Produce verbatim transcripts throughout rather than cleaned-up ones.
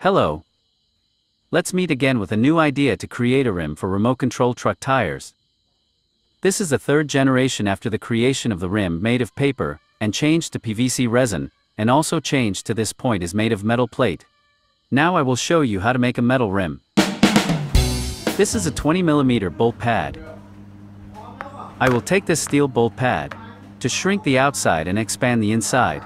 Hello. Let's meet again with a new idea to create a rim for remote control truck tires. This is the third generation after the creation of the rim made of paper, and changed to P V C resin, and also changed to this point is made of metal plate. Now I will show you how to make a metal rim. This is a twenty millimeter bolt pad. I will take this steel bolt pad to shrink the outside and expand the inside.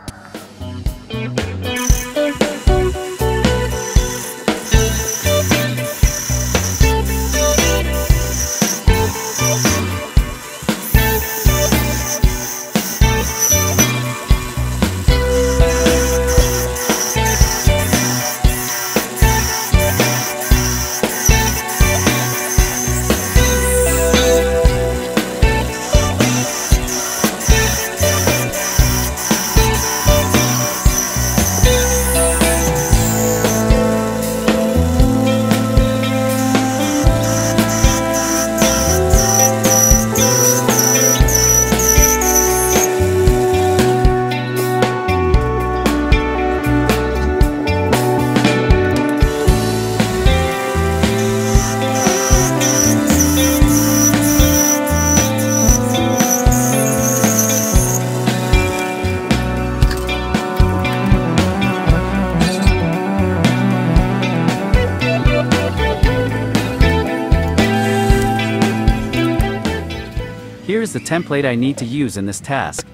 Here is the template I need to use in this task.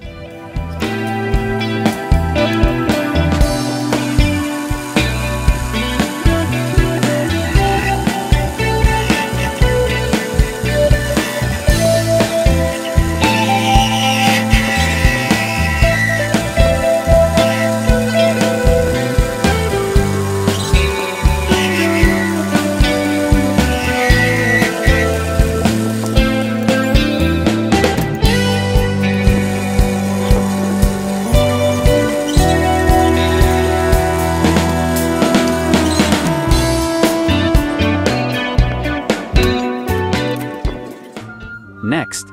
Next,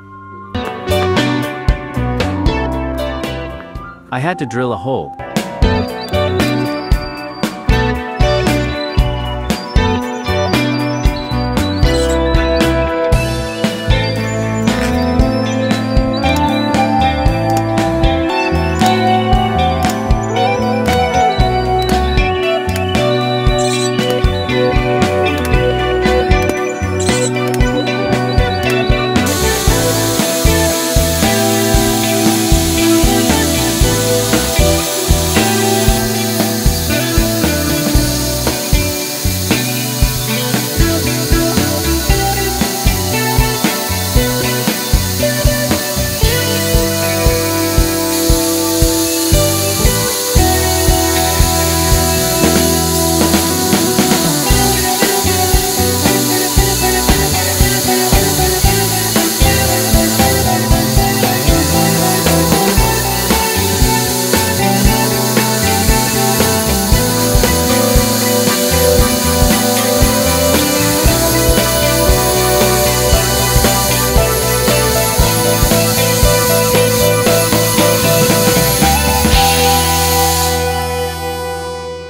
I had to drill a hole.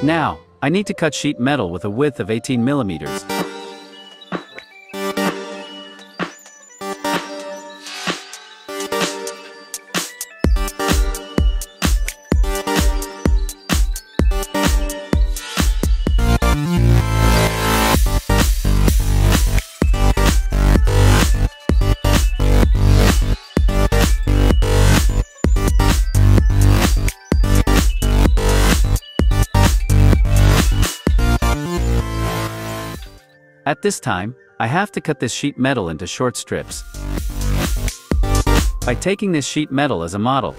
Now, I need to cut sheet metal with a width of eighteen millimeters. At this time, I have to cut this sheet metal into short strips by taking this sheet metal as a model.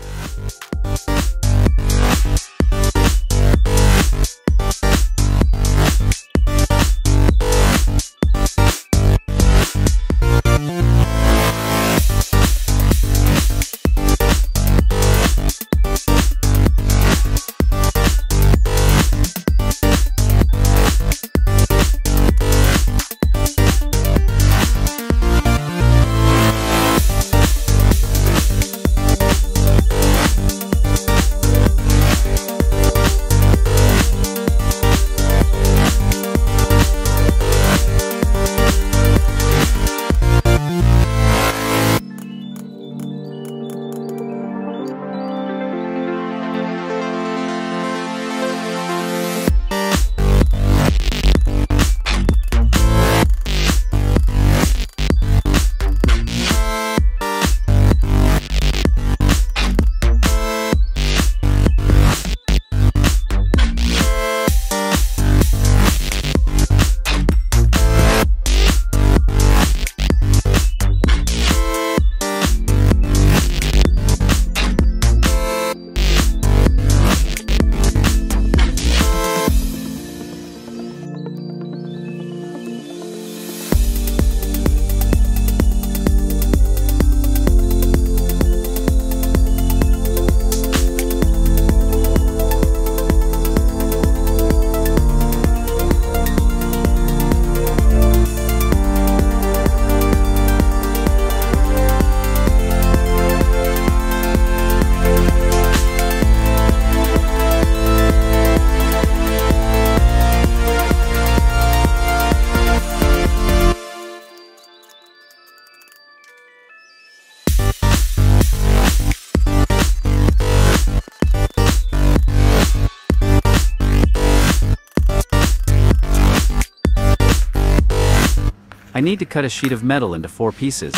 I need to cut a sheet of metal into four pieces.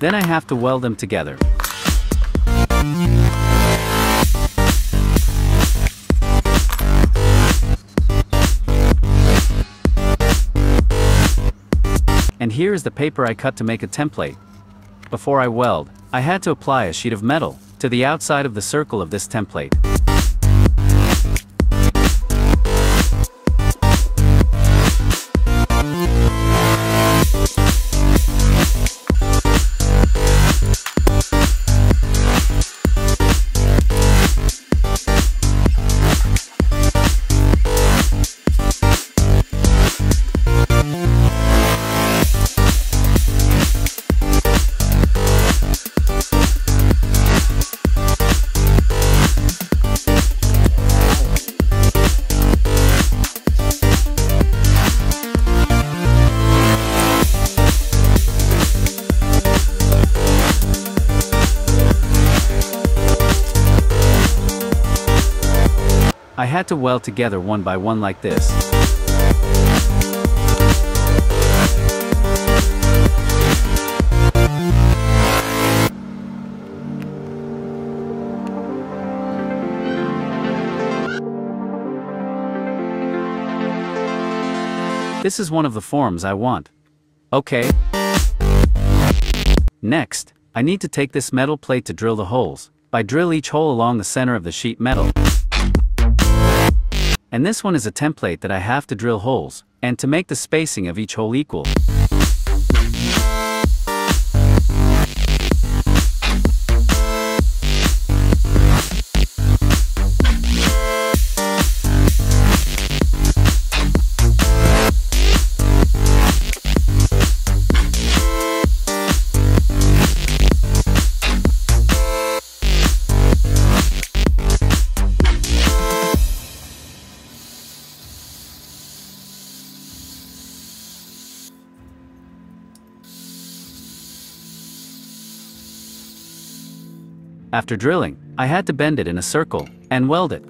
Then I have to weld them together. And here is the paper I cut to make a template. Before I weld, I had to apply a sheet of metal to the outside of the circle of this template. I had to weld together one by one like this. This is one of the forms I want. Okay. Next, I need to take this metal plate to drill the holes. I drill each hole along the center of the sheet metal. And this one is a template that I have to drill holes, and to make the spacing of each hole equal. After drilling, I had to bend it in a circle and weld it.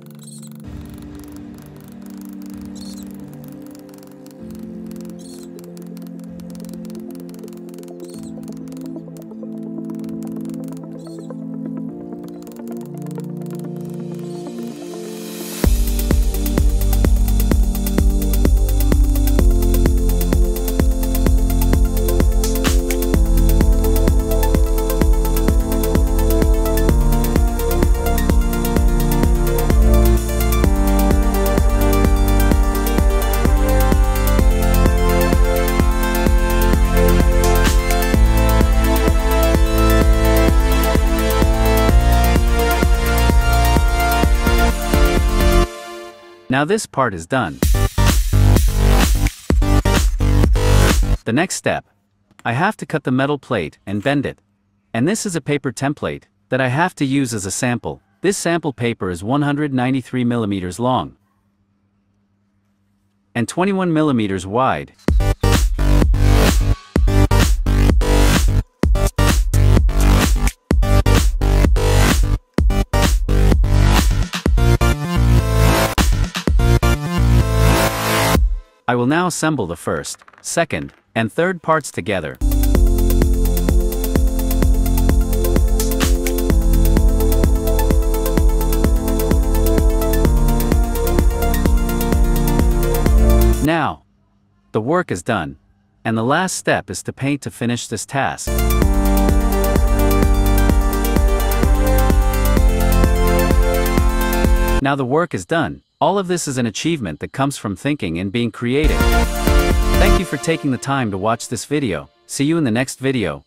Now this part is done. The next step, I have to cut the metal plate and bend it. And this is a paper template that I have to use as a sample. This sample paper is one hundred ninety-three millimeters long and twenty-one millimeters wide. I will now assemble the first, second, and third parts together. Now, the work is done, and the last step is to paint to finish this task. Now the work is done. All of this is an achievement that comes from thinking and being creative. Thank you for taking the time to watch this video. See you in the next video.